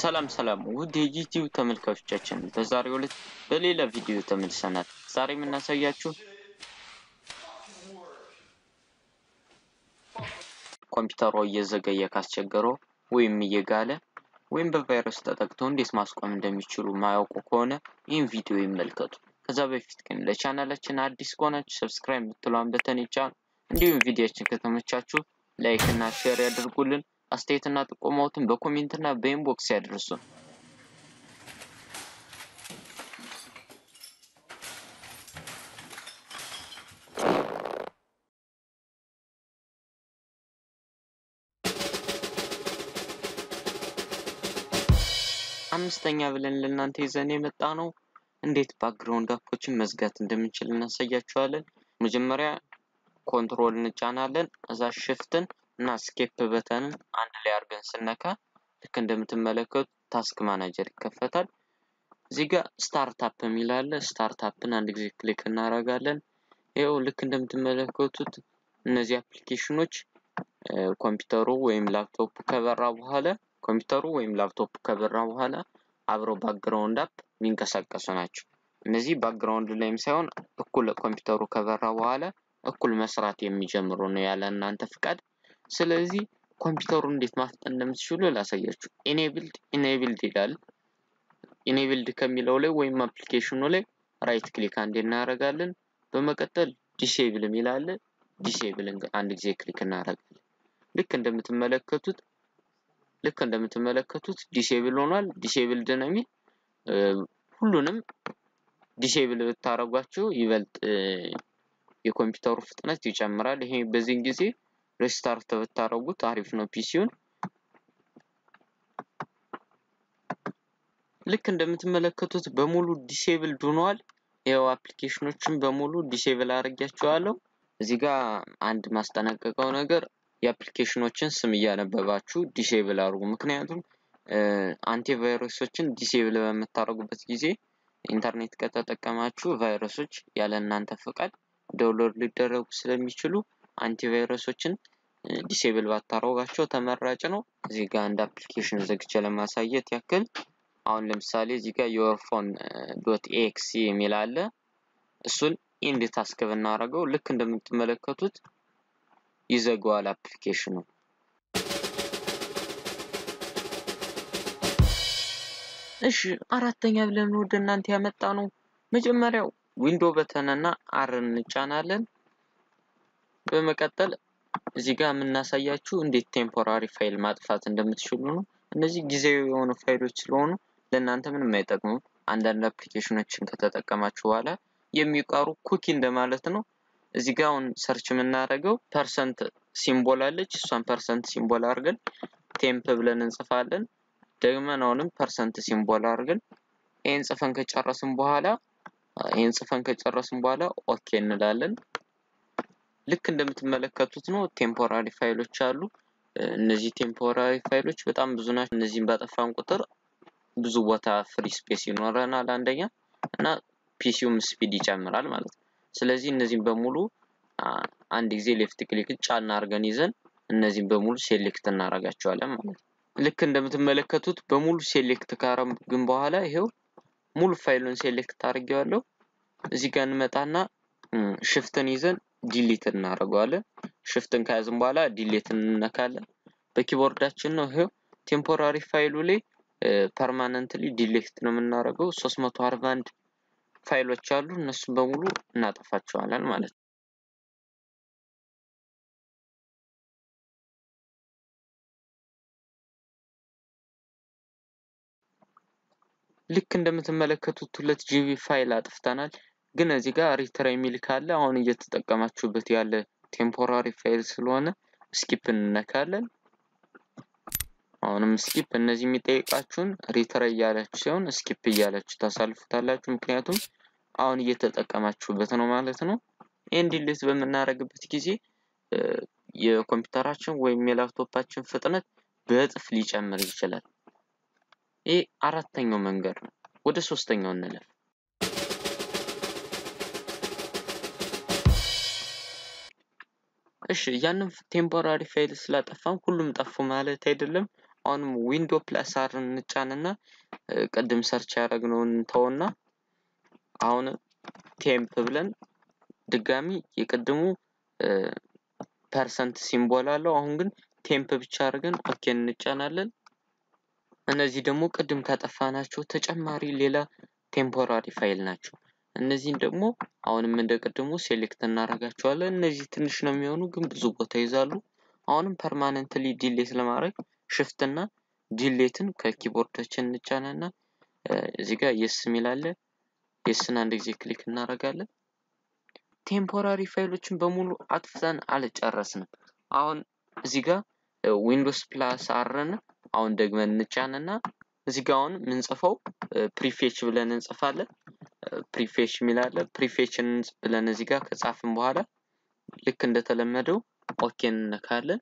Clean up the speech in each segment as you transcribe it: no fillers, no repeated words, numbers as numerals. ሰላም ሰላም ውድ የዩቲዩብ ተመልካቾቻችን በዛሬው ዕለት በሌላ ቪዲዮ ተመልሰናል። ዛሬ የምናሳያችሁ ኮምፒውተሩ እየዘገየ ካስቸገረው ወይም እየጋለ ወይም በቫይረስ ተጠቅቶ እንዴት ማስቆም እንደሚችሉ ማያውቁ ከሆነ ይህን ቪዲዮ ይመልከቱ። ከዛ በፊት ግን ለቻናላችን አዲስ ከሆናችሁ ሰብስክራይብ ምትሏን በተን ይጫኑ። እንዲሁም ቪዲዮአችን ከተመቻችሁ ላይክ እና ሼር ያድርጉልን። አስተያየትና ጥቆማዎትን በኮሜንትና በኢንቦክስ ያድርሱ። አምስተኛ ብለን ለእናንተ ይዘን የመጣነው እንዴት ባክግራውንድ አፖችን መዝጋት እንደምንችል እናሳያችኋለን። መጀመሪያ ኮንትሮል እንጫናለን። እዛ ሽፍትን እና ስኬፕ በተንን አንድ ላይ አርገን ስነካ ልክ እንደምትመለከቱ ታስክ ማናጀር ይከፈታል። እዚህ ጋር ስታርታፕ የሚላል ስታርታፕን አንድ ጊዜ ክሊክ እናደርጋለን። ይሄው ልክ እንደምትመለከቱት እነዚህ አፕሊኬሽኖች ኮምፒውተሩ ወይም ላፕቶፕ ከበራ በኋላ አብሮ ባክግራውንድ አፕ የሚንቀሳቀሱ ናቸው። እነዚህ ባክግራውንድ ላይም ሳይሆን እኩል ኮምፒውተሩ ከበራ በኋላ እኩል መስራት የሚጀምሩ ነው ያለ እናንተ ፍቃድ። ስለዚህ ኮምፒውተሩን እንዴት ማፍጠን እንደምትችሉ ላሳያችሁ። ኢኔብልድ ይላል። ኢኔብልድ ከሚለው ላይ ወይም አፕሊኬሽኑ ላይ ራይት ክሊክ አንዴ እናደርጋለን። በመቀጠል ዲሴብል ይላል። ዲሴብል አንድ ጊዜ ክሊክ እናደርጋለን። ልክ እንደምትመለከቱት ዲሴብል ሆኗል። ዲሴብል ደነሚ ሁሉንም ዲሴብል ብታረጓቸው ይበልጥ የኮምፒውተሩ ፍጥነት ይጨምራል። ይሄ በዚህን ጊዜ restart ብታረጉት አሪፍ ነው ፒሲውን። ልክ እንደምትመለከቱት በሙሉ ዲሴብል ሆኗል። ያው አፕሊኬሽኖችን በሙሉ ዲሴብል አድርጋቸዋለሁ። እዚህ ጋር አንድ ማስጠነቀቀው ነገር የአፕሊኬሽኖችን ስም ያነበባችሁ ዲሴብል አድርጉ። ምክንያቱም አንቲቫይረሶችን ዲሴብል በመታረጉበት ጊዜ ኢንተርኔት ከተጠቀማችሁ ቫይረሶች ያለ እናንተ ፈቃድ ዳውንሎድ ሊደረጉ ስለሚችሉ አንቲቫይረሶችን ዲሴብል ባታረጋቸው ተመራጭ ነው። እዚህ ጋር አንድ አፕሊኬሽን ዘግቼ ለማሳየት ያክል አሁን ለምሳሌ እዚህ ጋር yourphone.exe የሚል አለ። እሱን ኢንድ ታስክ ብናረጋው ልክ እንደምትመለከቱት ይዘጋዋል አፕሊኬሽኑ። እሺ አራተኛ ብለን ወደ እናንተ ያመጣነው መጀመሪያው ዊንዶው በተንና አር እንጫናለን። በመቀጠል እዚህ ጋር እናሳያችሁ እንዴት ቴምፖራሪ ፋይል ማጥፋት እንደምትችሉ ነው። እነዚህ ጊዜያዊ የሆኑ ፋይሎች ስለሆኑ ለእናንተ ምንም አይጠቅሙ። አንዳንድ አፕሊኬሽኖችን ከተጠቀማችሁ በኋላ የሚቀሩ ኩኪ እንደማለት ነው። እዚህ ጋር አሁን ሰርች እናደርገው ፐርሰንት ሲምቦል አለች። እሷን ፐርሰንት ሲምቦል አርገን ቴምፕ ብለን እንጽፋለን። ደግመን አሁንም ፐርሰንት ሲምቦል አርገን ይሄን ጽፈን ከጨረስን በኋላ ኦኬ እንላለን። ልክ እንደምትመለከቱት ነው ቴምፖራሪ ፋይሎች አሉ። እነዚህ ቴምፖራሪ ፋይሎች በጣም ብዙ ናቸው። እነዚህን ባጠፋን ቁጥር ብዙ ቦታ ፍሪ ስፔስ ይኖረናል አንደኛ እና ፒሲውም ስፒድ ይጨምራል ማለት ነው። ስለዚህ እነዚህን በሙሉ አንድ ጊዜ ሌፍት ክሊክ ጫን አርገን ይዘን እነዚህን በሙሉ ሴሌክት እናረጋቸዋለን ማለት ነው። ልክ እንደምትመለከቱት በሙሉ ሴሌክት ካረግን በኋላ ይሄው ሙሉ ፋይሉን ሴሌክት አርጌዋለሁ። እዚህ ጋር እንመጣና ሽፍትን ይዘን ዲሊት እናረጋለን። ሽፍትን ካያዝን በኋላ ዲሊት እንነካለን በኪቦርዳችን ነው። ይሄው ቴምፖራሪ ፋይሉ ላይ ፐርማነንትሊ ዲሊት ነው የምናረጋው። 341 ፋይሎች አሉ እነሱን በሙሉ እናጠፋቸዋለን ማለት ነው። ልክ እንደምትመለከቱት 2 GB ፋይል አጥፍተናል። ግን እዚህ ጋር ሪትራይ የሚል ካለ አሁን እየተጠቀማችሁበት ያለ ቴምፖራሪ ፋይል ስለሆነ ስኪፕ እንነካለን። አሁንም ስኪፕ እነዚህ የሚጠይቃችሁን ሪትራይ ያላችሁ ሲሆን ስኪፕ ያላችሁ ታሳልፉታላችሁ። ምክንያቱም አሁን እየተጠቀማችሁበት ነው ማለት ነው። ኤንድ ዲሊት በመናረግበት ጊዜ የኮምፒውተራችን ወይም የላፕቶፓችን ፍጥነት በእጥፍ ሊጨምር ይችላል። ይሄ አራተኛው መንገድ ነው። ወደ ሶስተኛው እንለፍ። እሺ ያንን ቴምፖራሪ ፋይል ስላጠፋን ሁሉም ጠፉ ማለት አይደለም። on window plus r nchana qadim search yaragnon tawna ahun temp bilen digami yeqdimu percent symbol allo ahun gin temp bicha yargen okay nchanaalen anezi demo qadim katafanacho tecemari lela temporary file nacho እነዚህን ደግሞ አሁንም እንደቀደሙ ሴሌክት እናረጋቸዋለን እነዚህ ትንሽ ነው የሚሆኑ ግን ብዙ ቦታ ይዛሉ አሁንም ፐርማነንትሊ ዲሊት ለማድረግ shift እና ዲሊትን ከኪቦርዳችን እንጫናና እዚህ ጋር yes ሚላለ yesን አንድ ጊዜ ክሊክ እናረጋለን ቴምፖራሪ ፋይሎችን በሙሉ አጥፍተን አልጨረስንም አሁን እዚህ ጋር windows plus r አሁን ደግመን እንጫናና እዚህ ጋር አሁን ምን ጽፈው prefetch ብለን እንጽፋለን prefetch ሚላለ prefetchን ብለን እዚህ ጋር ከጻፈን በኋላ ልክ እንደተለመደው okay እንነካለን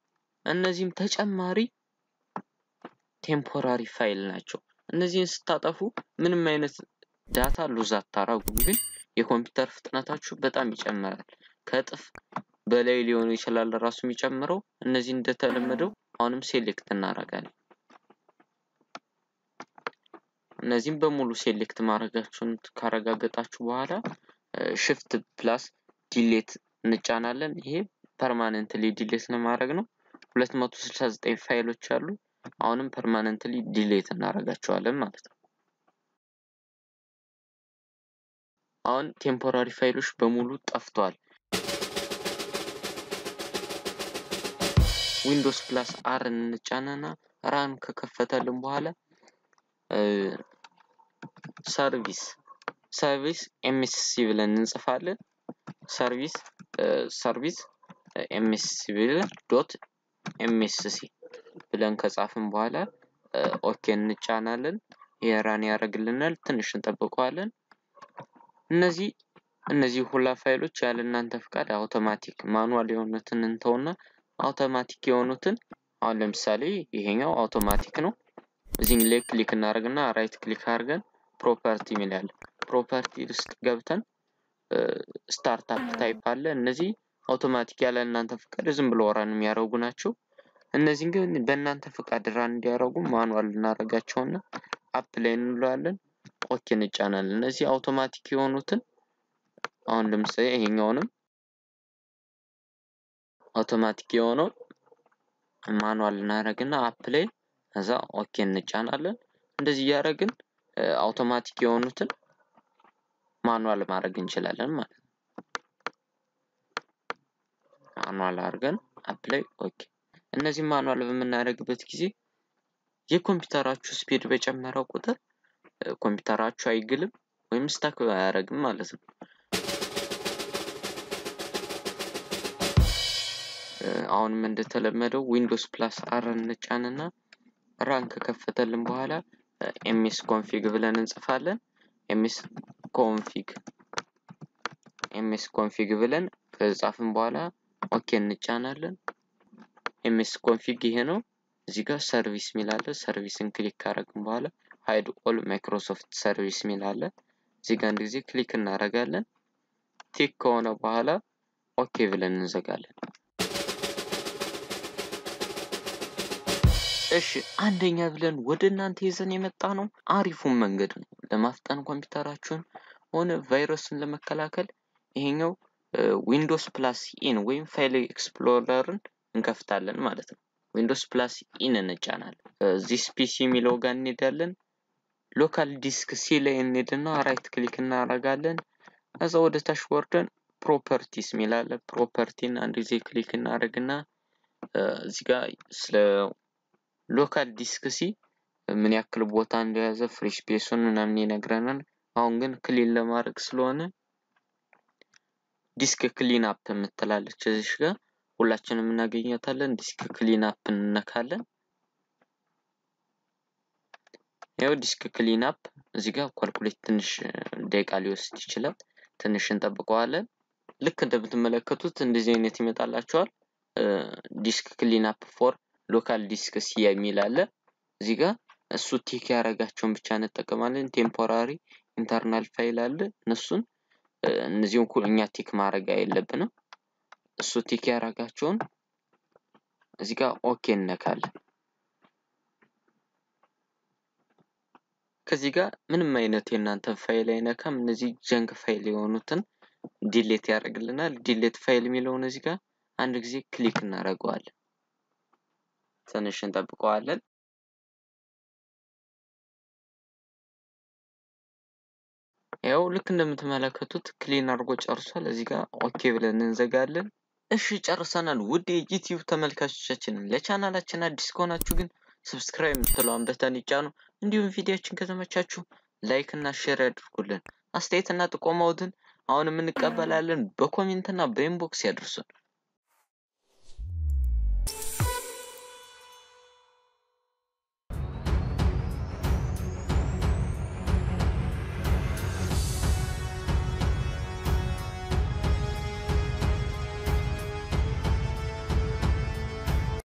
እነዚህም ተጨማሪ ቴምፖራሪ ፋይል ናቸው እነዚህን ስታጠፉ ምንም አይነት ዳታ ሉዝ አታረጉም ግን የኮምፒውተር ፍጥነታችሁ በጣም ይጨምራል ከጥፍ በላይ ሊሆን ይችላል ራሱ የሚጨምረው እነዚህ እንደተለመደው አሁንም ሴሌክት እናረጋለን እነዚህን በሙሉ ሴሌክት ማድረጋችሁን ካረጋጋጣችሁ በኋላ shift plus delete እንጫናለን ይሄ permanently delete ለማድረግ ነው 269 ፋይሎች አሉ አሁንም permanently delete እናረጋቸዋለን ማለት ነው አሁን temporary ፋይሎች በሙሉ ጠፍቷል windows plus r እንጫናና ራን ከከፈተልን በኋላ service msc ብለን እንጽፋለን service msc.msc ብለን ከጻፈን በኋላ okay እንጫናለን የራን ያረግልናል ትንሽ እንጠብቀዋለን እነዚህ ሁላ ፋይሎች ያለ እናንተ ፍቃድ አውቶማቲክ ማኑዋል የሆኑትን እንተውና አውቶማቲክ የሆኑትን አሁን ለምሳሌ ይሄኛው አውቶማቲክ ነው እዚህን ላይ ክሊክ እናደርግና ራይት ክሊክ አድርገን ፕሮፐርቲ ሚላል ፕሮፐርቲ ውስጥ ገብተን ስታርታፕ ታይፕ አለ እነዚህ አውቶማቲክ ያለ እናንተ ፍቃድ ዝም ብሎ ራን የሚያረጉ ናቸው እነዚህን ግን በእናንተ ፍቃድ ራን እንዲያረጉ ማኑዋል እናረጋቸውና አፕ ላይ እንሏለን ኦኬ እንጫናለን እነዚህ አውቶማቲክ የሆኑትን አሁን ለምሳሌ ይሄኛውንም አውቶማቲክ የሆነው ማኑዋል እናረጋግና አፕ ላይ አዛ ኦኬ እንጫናለን እንደዚህ ያረግን አውቶማቲክ የሆኑትን ማኑዋል ማድረግ እንችላለን ማለት ነው ማኑዋል አድርገን አፕላይ ኦኬ እነዚህ ማኑዋል በመናረግበት ጊዜ የኮምፒውተራችሁ ስፒድ በጨመረ ቁጥር ኮምፒውተራችሁ አይግልም ወይም ስታክ ያረግም ማለት ነው አሁንም እንደተለመደው ዊንዶውስ ፕላስ r እንጫናና ራን ከከፈተልን በኋላ ms config ብለን እንጽፋለን ms config ብለን ከጻፈን በኋላ okay እንጫናለን ms config ይሄ ነው እዚህ ጋር ሰርቪስ ሚላለ ሰርቪስን ክሊክ ካረግን በኋላ hide all microsoft service ሚላለ እዚህ ጋር እንደዚህ ክሊክ እናረጋለን ቲክ ከሆነ በኋላ okay ብለን እንዘጋለን እሺ አንደኛ ብለን ወደናንተ ይዘን የመጣ ነው አሪፉን መንገድ ነው ለማፍጠን ኮምፒውተራችሁን ሆነ ቫይረስን ለመከላከል ይሄኛው ዊንዶውስ ፕላስ ኢን ወይም ፋይል ኤክስፕሎረርን እንከፍታለን ማለት ነው ዊንዶውስ ፕላስ ኢን እንጫናለን ዚስ ፒሲ የሚለው ጋር እንሄዳለን ሎካል ዲስክ ሲ ላይ እንሄድና ራይት ክሊክ እናረጋለን ከዛ ወደ ታች ወርደን ፕሮፐርቲስ ሚላለ ፕሮፐርቲን አንድ ጊዜ ክሊክ እናረግና እዚህ ጋር ስለ ሎካል ዲስክ ሲ ምን ያክል ቦታ እንደያዘ ፍሪ ስፔሱን እናምን ይነግራናል አሁን ግን ክሊን ለማድረግ ስለሆነ ዲስክ ክሊን አፕ መተላለች እዚህ ጋር ሁላችንም እናገኛታለን ዲስክ ክሊን አፕ እንነካለን ያው ዲስክ ክሊን አፕ እዚህ ጋር ካልኩሌት ትንሽ ደቂቃ ሊወስድ ይችላል ትንሽ እንጠብቀዋለን ልክ እንደምትመለከቱት እንደዚህ አይነት ይመጣላችኋል ዲስክ ክሊን አፕ ፎር ሎካል ዲስክ ሲ የሚላለ እዚህ ጋር እሱ ቲክ ያረጋቸውን ብቻ እንጠቀማለን ቴምፖራሪ ኢንተርናል ፋይል አለ እነሱን እነዚህን ሁሉኛ ቲክ ማረጋ የለብንም እሱ ቲክ ያረጋቸውን እዚህ ጋር ኦኬ እንነካለን كزيجا من ما ينتينا تنفعلينا كم نزيج جنك فعليونه تن ديليت يارجلنا ديليت فعل ميلونه زيجا عندك زي كليك نراجعال تنشن تبقى على ياو لكن لما تملكتوت كلين أرجوش أرسل زيجا أكيبل ننزجالن إيش أرسلنا الودي يوتيوب تملكش شتشن لشان على شان ديسكونا تشوفين سبسكرايب تلام بتاني كانوا عندهم فيديو تشنكه زما تشاتشو لايكنا شير أدركولن أستيتنا تقومودن أو نمني قبلالن بكومنتنا بإنبوكس يدرسون.